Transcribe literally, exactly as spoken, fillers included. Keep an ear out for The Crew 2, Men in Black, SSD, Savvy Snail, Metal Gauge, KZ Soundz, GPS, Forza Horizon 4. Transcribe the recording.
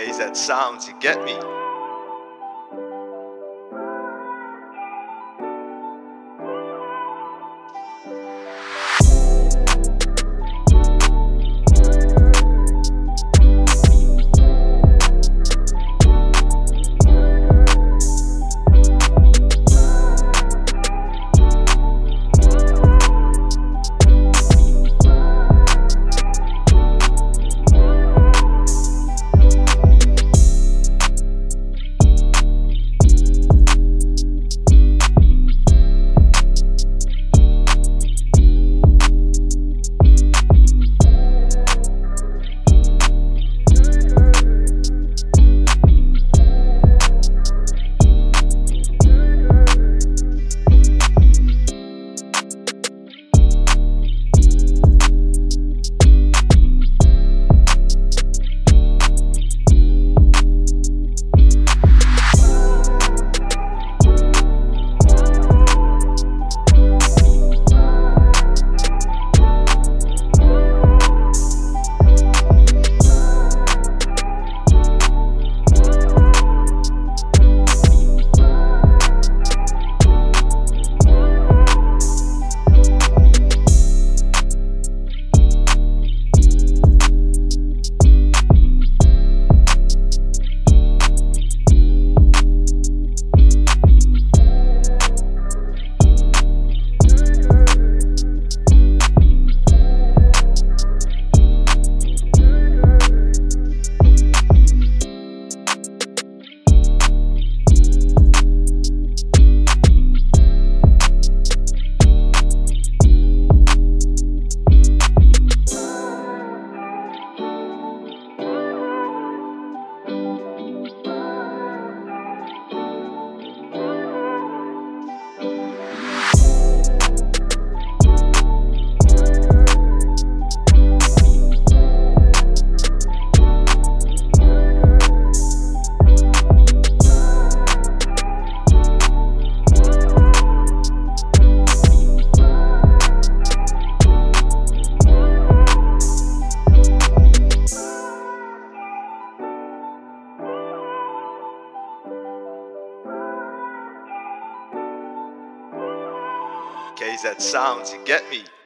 K Z Soundz, you get me? K Z Soundz, you get me?